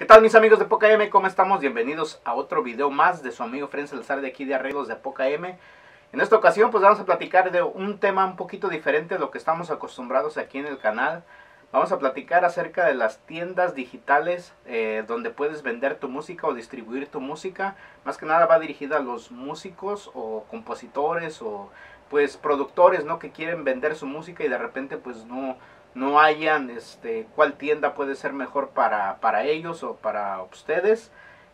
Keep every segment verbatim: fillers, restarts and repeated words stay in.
¿Qué tal mis amigos de Poca M? ¿Cómo estamos? Bienvenidos a otro video más de su amigo Efren Salazar de aquí de Arreglos de Poca M. En esta ocasión pues vamos a platicar de un tema un poquito diferente a lo que estamos acostumbrados aquí en el canal. Vamos a platicar acerca de las tiendas digitales eh, donde puedes vender tu música o distribuir tu música. Más que nada va dirigida a los músicos o compositores o pues productores, ¿no?, que quieren vender su música y de repente pues no, no hayan este, cuál tienda puede ser mejor para, para ellos o para ustedes.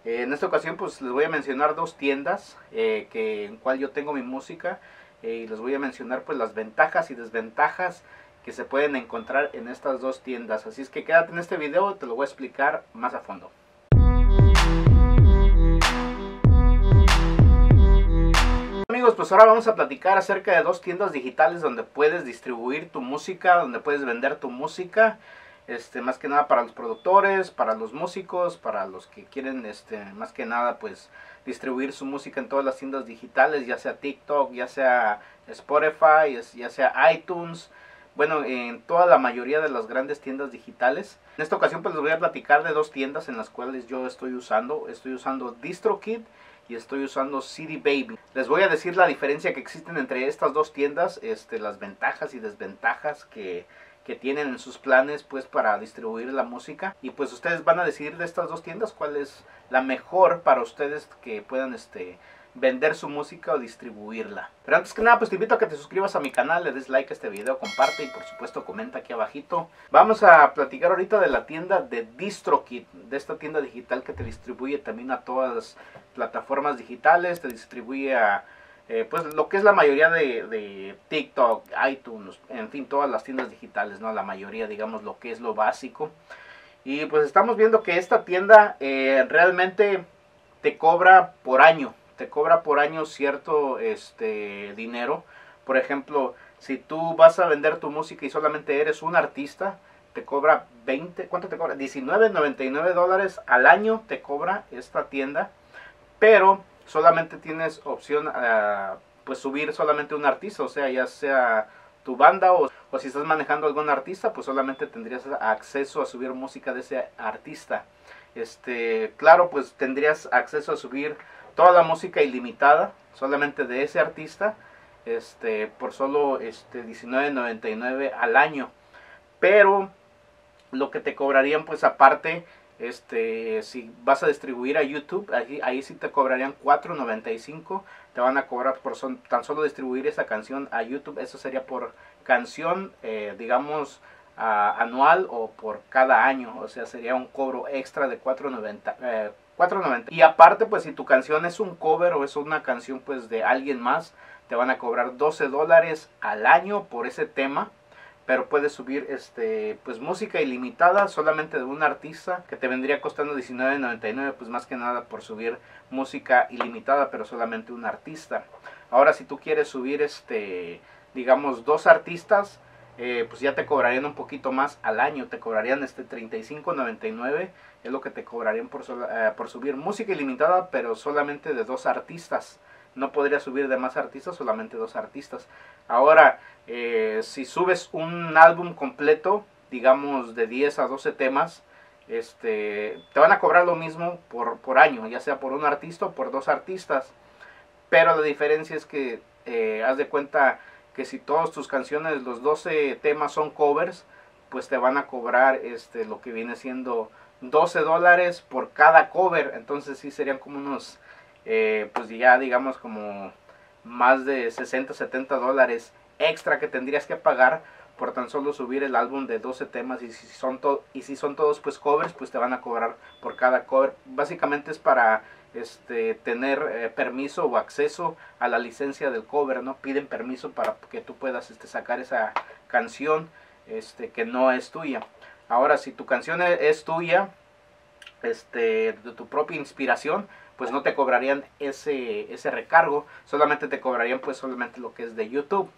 Eh, en esta ocasión pues les voy a mencionar dos tiendas eh, que, en cual yo tengo mi música eh, y les voy a mencionar pues las ventajas y desventajas que se pueden encontrar en estas dos tiendas. Así es que quédate en este video, te lo voy a explicar más a fondo. Amigos, pues ahora vamos a platicar acerca de dos tiendas digitales donde puedes distribuir tu música, donde puedes vender tu música, este, más que nada para los productores, para los músicos, para los que quieren, este, más que nada, pues, distribuir su música en todas las tiendas digitales, ya sea TikTok, ya sea Spotify, ya sea iTunes. Bueno, en toda la mayoría de las grandes tiendas digitales. En esta ocasión pues les voy a platicar de dos tiendas en las cuales yo estoy usando. Estoy usando DistroKid y estoy usando C D Baby. Les voy a decir la diferencia que existen entre estas dos tiendas, este, las ventajas y desventajas que, que tienen en sus planes pues para distribuir la música. Y pues ustedes van a decidir de estas dos tiendas cuál es la mejor para ustedes que puedan este... vender su música o distribuirla. Pero antes que nada pues te invito a que te suscribas a mi canal, le des like a este video, comparte y por supuesto comenta aquí abajito. Vamos a platicar ahorita de la tienda de DistroKid, de esta tienda digital que te distribuye también a todas las plataformas digitales, te distribuye a eh, pues lo que es la mayoría de, de TikTok, iTunes, en fin, todas las tiendas digitales, ¿no? La mayoría, digamos, lo que es lo básico. Y pues estamos viendo que esta tienda eh, realmente te cobra por año. Te cobra por año cierto este, dinero. Por ejemplo, si tú vas a vender tu música y solamente eres un artista, te cobra veinte, ¿cuánto te cobra? diecinueve noventa y nueve dólares al año te cobra esta tienda. Pero solamente tienes opción a pues, subir solamente un artista, o sea, ya sea tu banda o, o si estás manejando algún artista, pues solamente tendrías acceso a subir música de ese artista. Este, claro, pues tendrías acceso a subir toda la música ilimitada, solamente de ese artista, este, por solo este, diecinueve noventa y nueve al año. Pero lo que te cobrarían, pues aparte, este, si vas a distribuir a YouTube, ahí, ahí sí te cobrarían cuatro noventa y cinco, te van a cobrar por son, tan solo distribuir esa canción a YouTube. Eso sería por canción, eh, digamos, a, anual o por cada año, o sea, sería un cobro extra de cuatro noventa. Eh, cuatro noventa. Y aparte pues si tu canción es un cover o es una canción pues de alguien más, te van a cobrar doce dólares al año por ese tema. Pero puedes subir este pues música ilimitada solamente de un artista, que te vendría costando diecinueve noventa y nueve, pues más que nada por subir música ilimitada pero solamente un artista. Ahora si tú quieres subir este digamos dos artistas, Eh, pues ya te cobrarían un poquito más al año, te cobrarían este treinta y cinco noventa y nueve, es lo que te cobrarían por, so, eh, por subir música ilimitada pero solamente de dos artistas. No podrías subir de más artistas, solamente dos artistas. Ahora eh, si subes un álbum completo, digamos de diez a doce temas, este, te van a cobrar lo mismo por, por año, ya sea por un artista o por dos artistas. Pero la diferencia es que eh, haz de cuenta que si todas tus canciones, los doce temas son covers, pues te van a cobrar este, lo que viene siendo doce dólares por cada cover. Entonces sí serían como unos, eh, pues ya digamos como más de sesenta, setenta dólares extra que tendrías que pagar por tan solo subir el álbum de doce temas. Y si son, to y si son todos pues covers, pues te van a cobrar por cada cover. Básicamente es para este, tener eh, permiso o acceso a la licencia del cover, ¿no? Piden permiso para que tú puedas este, sacar esa canción este, que no es tuya. Ahora si tu canción es tuya, este, de tu propia inspiración, pues no te cobrarían ese, ese recargo, solamente te cobrarían pues solamente lo que es de YouTube.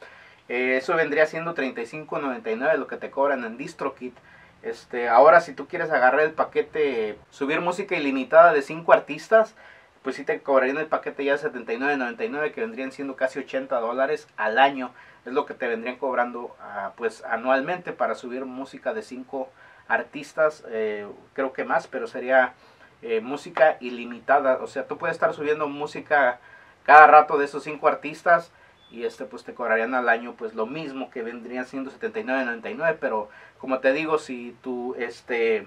Eh, eso vendría siendo treinta y cinco noventa y nueve lo que te cobran en DistroKid. Este, ahora si tú quieres agarrar el paquete, subir música ilimitada de cinco artistas, pues sí te cobrarían el paquete ya de setenta y nueve noventa y nueve, que vendrían siendo casi ochenta dólares al año. Es lo que te vendrían cobrando uh, pues anualmente para subir música de cinco artistas, eh, creo que más, pero sería eh, música ilimitada. O sea, tú puedes estar subiendo música cada rato de esos cinco artistas y este pues te cobrarían al año pues lo mismo que vendrían siendo setenta y nueve noventa y nueve, pero como te digo, si tu este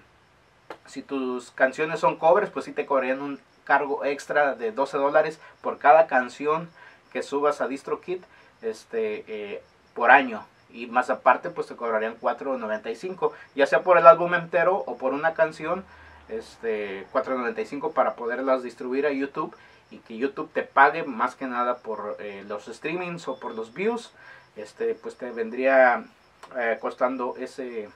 si tus canciones son covers, pues sí te cobrarían un cargo extra de doce dólares por cada canción que subas a DistroKid este eh, por año, y más aparte pues te cobrarían cuatro noventa y cinco, ya sea por el álbum entero o por una canción, este cuatro noventa y cinco para poderlas distribuir a YouTube y que YouTube te pague más que nada por eh, los streamings o por los views. Este pues te vendría eh, costando ese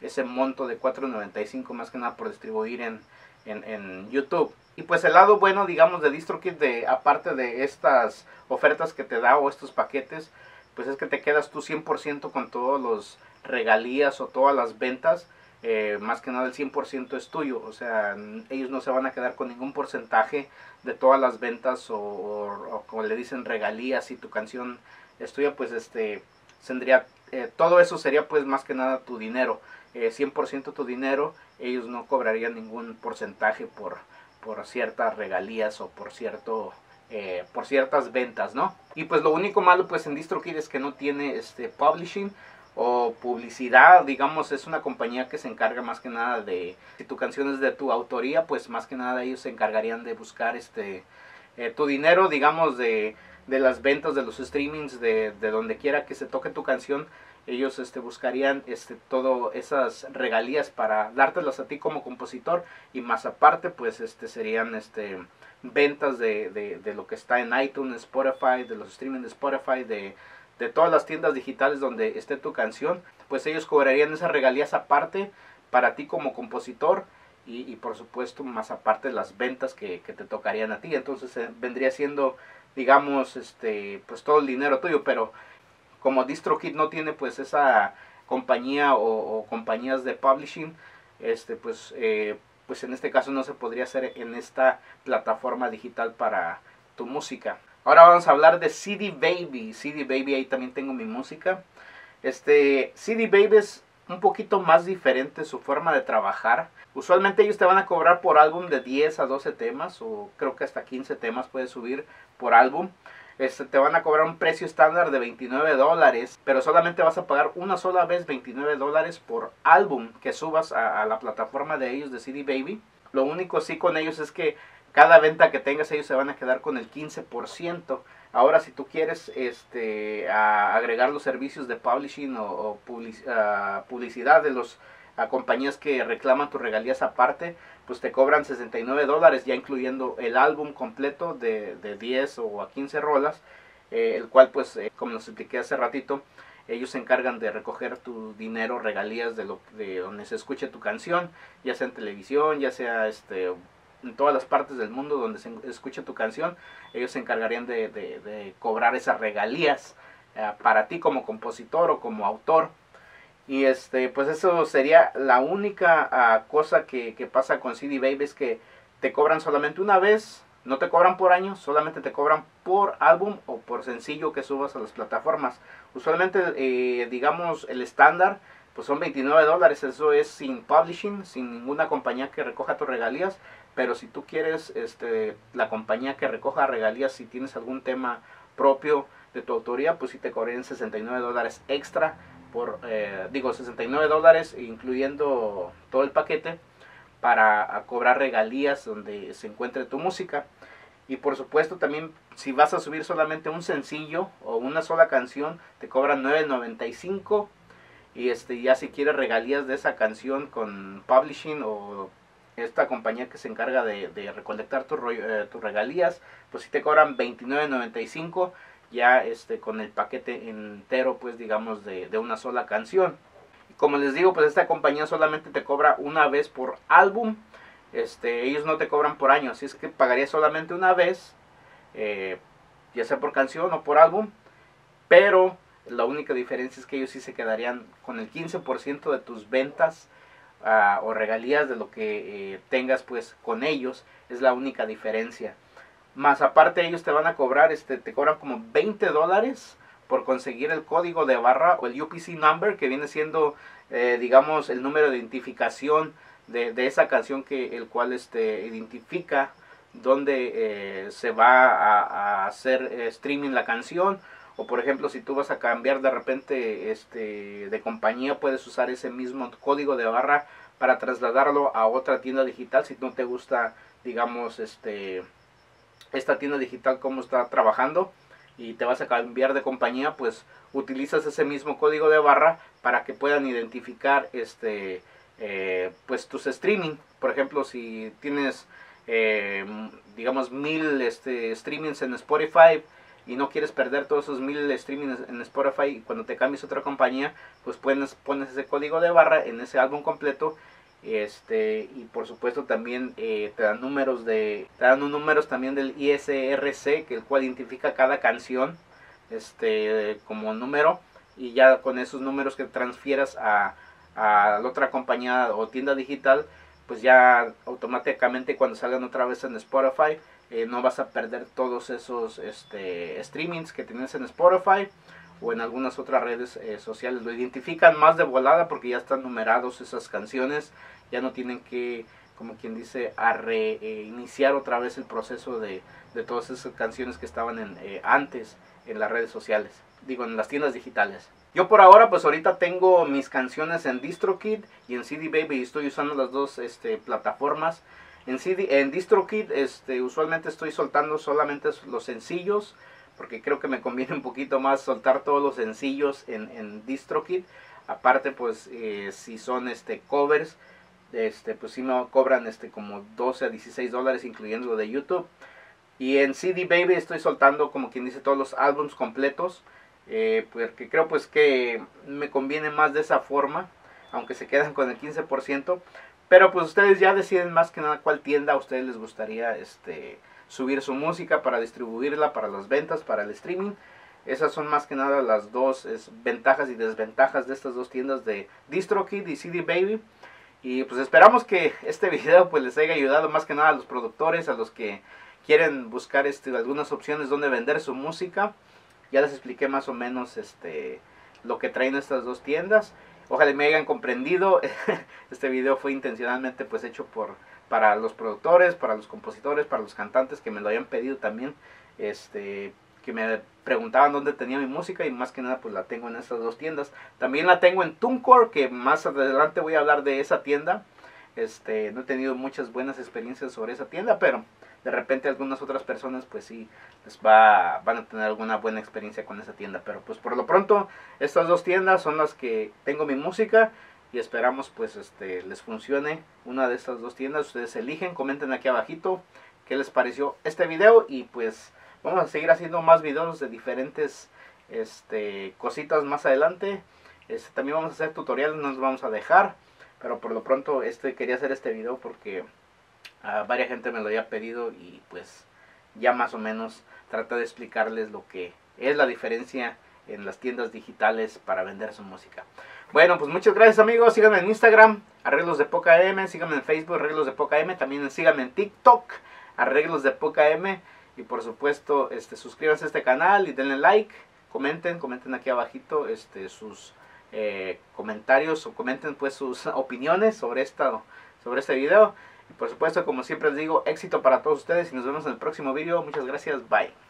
ese monto de cuatro noventa y cinco más que nada por distribuir en, en, en YouTube. Y pues el lado bueno, digamos, de DistroKid, de, aparte de estas ofertas que te da o estos paquetes, pues es que te quedas tú cien por ciento con todos los regalías o todas las ventas. Eh, más que nada el cien por ciento es tuyo, o sea, ellos no se van a quedar con ningún porcentaje de todas las ventas o, o, o como le dicen, regalías. Si tu canción es tuya, pues este, tendría, eh, todo eso sería pues más que nada tu dinero, eh, cien por ciento tu dinero. Ellos no cobrarían ningún porcentaje por, por ciertas regalías o por cierto... Eh, por ciertas ventas, ¿no? Y pues lo único malo pues en DistroKid es que no tiene este publishing o publicidad, digamos. Es una compañía que se encarga más que nada de, si tu canción es de tu autoría, pues más que nada ellos se encargarían de buscar este eh, tu dinero, digamos, de, de las ventas, de los streamings, de, de donde quiera que se toque tu canción. Ellos este, buscarían este, todas esas regalías para dártelas a ti como compositor, y más aparte pues este, serían este, ventas de, de, de lo que está en iTunes, Spotify, de los streaming de Spotify, de, de todas las tiendas digitales donde esté tu canción. Pues ellos cobrarían esas regalías aparte para ti como compositor, y, y por supuesto más aparte las ventas que, que te tocarían a ti. Entonces eh, vendría siendo, digamos, este, pues todo el dinero tuyo. Pero como DistroKid no tiene pues esa compañía o, o compañías de publishing, este pues eh, pues en este caso no se podría hacer en esta plataforma digital para tu música. Ahora vamos a hablar de C D Baby. C D Baby, ahí también tengo mi música. Este C D Baby es un poquito más diferente su forma de trabajar. Usualmente ellos te van a cobrar por álbum de diez a doce temas, o creo que hasta quince temas puedes subir por álbum. Este, te van a cobrar un precio estándar de veintinueve dólares, pero solamente vas a pagar una sola vez veintinueve dólares por álbum que subas a, a la plataforma de ellos, de C D Baby. Lo único sí con ellos es que cada venta que tengas ellos se van a quedar con el quince por ciento. Ahora, si tú quieres este, a agregar los servicios de publishing o, o public, uh, publicidad de los a compañías que reclaman tus regalías aparte, pues te cobran sesenta y nueve dólares, ya incluyendo el álbum completo de, de diez o a quince rolas, eh, el cual pues, eh, como les expliqué hace ratito, ellos se encargan de recoger tu dinero, regalías de, lo, de donde se escuche tu canción, ya sea en televisión, ya sea este, en todas las partes del mundo donde se escuche tu canción. Ellos se encargarían de, de, de cobrar esas regalías eh, para ti como compositor o como autor. Y este pues eso sería la única uh, cosa que, que pasa con C D Baby, es que te cobran solamente una vez, no te cobran por año, solamente te cobran por álbum o por sencillo que subas a las plataformas. Usualmente, eh, digamos, el estándar pues son veintinueve dólares, eso es sin publishing, sin ninguna compañía que recoja tus regalías. Pero si tú quieres este, la compañía que recoja regalías, si tienes algún tema propio de tu autoría, pues sí te cobrarían sesenta y nueve dólares extra por eh, digo sesenta y nueve dólares incluyendo todo el paquete para cobrar regalías donde se encuentre tu música. Y por supuesto también, si vas a subir solamente un sencillo o una sola canción, te cobran nueve noventa y cinco, y este ya si quieres regalías de esa canción con publishing o esta compañía que se encarga de, de recolectar tus eh, tu regalías, pues si te cobran veintinueve noventa y cinco ya este con el paquete entero, pues digamos de, de una sola canción. Como les digo, pues esta compañía solamente te cobra una vez por álbum, este ellos no te cobran por año, así es que pagarías solamente una vez, eh, ya sea por canción o por álbum. Pero la única diferencia es que ellos sí se quedarían con el quince por ciento de tus ventas uh, o regalías de lo que eh, tengas pues con ellos. Es la única diferencia. Más aparte ellos te van a cobrar, este, te cobran como veinte dólares por conseguir el código de barra o el U P C number, que viene siendo eh, digamos, el número de identificación de, de esa canción, que el cual este, identifica dónde eh, se va a, a hacer eh, streaming la canción. O por ejemplo, si tú vas a cambiar de repente este, de compañía, puedes usar ese mismo código de barra para trasladarlo a otra tienda digital. Si no te gusta, digamos, este esta tienda digital cómo está trabajando y te vas a cambiar de compañía, pues utilizas ese mismo código de barra para que puedan identificar este eh, pues tus streaming. Por ejemplo, si tienes eh, digamos mil este, streamings en Spotify y no quieres perder todos esos mil streamings en Spotify, y cuando te cambies a otra compañía, pues pones, pones ese código de barra en ese álbum completo. Este, y por supuesto también eh, te dan números de te dan unos números también del I S R C, que el cual identifica cada canción este como número, y ya con esos números que transfieras a, a la otra compañía o tienda digital, pues ya automáticamente cuando salgan otra vez en Spotify, eh, no vas a perder todos esos este, streamings que tienes en Spotify o en algunas otras redes eh, sociales. Lo identifican más de volada porque ya están numerados esas canciones, ya no tienen que, como quien dice, a reiniciar otra vez el proceso de, de todas esas canciones que estaban en, eh, antes en las redes sociales, digo, en las tiendas digitales. Yo por ahora, pues ahorita tengo mis canciones en DistroKid y en C D Baby, y estoy usando las dos este, plataformas. En, C D, en DistroKid este, usualmente estoy soltando solamente los sencillos, porque creo que me conviene un poquito más soltar todos los sencillos en, en DistroKid. Aparte, pues eh, si son este covers, este pues si me cobran este como doce a dieciséis dólares, incluyendo lo de YouTube. Y en C D Baby estoy soltando, como quien dice, todos los álbumes completos, eh, porque creo pues que me conviene más de esa forma, aunque se quedan con el quince por ciento. Pero pues ustedes ya deciden más que nada cuál tienda a ustedes les gustaría este subir su música para distribuirla, para las ventas, para el streaming. Esas son más que nada las dos es, ventajas y desventajas de estas dos tiendas, de DistroKid y C D Baby. Y pues esperamos que este video pues les haya ayudado más que nada a los productores, a los que quieren buscar este, algunas opciones donde vender su música. Ya les expliqué más o menos este, lo que traen estas dos tiendas. Ojalá me hayan comprendido. Este video fue intencionalmente pues hecho por para los productores, para los compositores, para los cantantes que me lo hayan pedido también, este, que me preguntaban dónde tenía mi música, y más que nada pues la tengo en estas dos tiendas. También la tengo en Tunecore, que más adelante voy a hablar de esa tienda. Este, no he tenido muchas buenas experiencias sobre esa tienda, pero de repente algunas otras personas pues sí les va, van a tener alguna buena experiencia con esa tienda. Pero pues por lo pronto estas dos tiendas son las que tengo mi música. Y esperamos pues este les funcione una de estas dos tiendas. Ustedes eligen, comenten aquí abajito qué les pareció este video. Y pues vamos a seguir haciendo más videos de diferentes este, cositas más adelante. Este, también vamos a hacer tutoriales, no los vamos a dejar. Pero por lo pronto este quería hacer este video porque a uh, varias gente me lo había pedido. Y pues ya más o menos traté de explicarles lo que es la diferencia en las tiendas digitales para vender su música. Bueno, pues muchas gracias, amigos. Síganme en Instagram, Arreglos de Poca M. Síganme en Facebook, Arreglos de Poca M. También síganme en TikTok, Arreglos de Poca M. Y por supuesto, este, suscríbanse a este canal y denle like. Comenten, comenten aquí abajito este, sus eh, comentarios, o comenten pues sus opiniones sobre, esta, sobre este video. Y por supuesto, como siempre les digo, éxito para todos ustedes. Y nos vemos en el próximo video. Muchas gracias. Bye.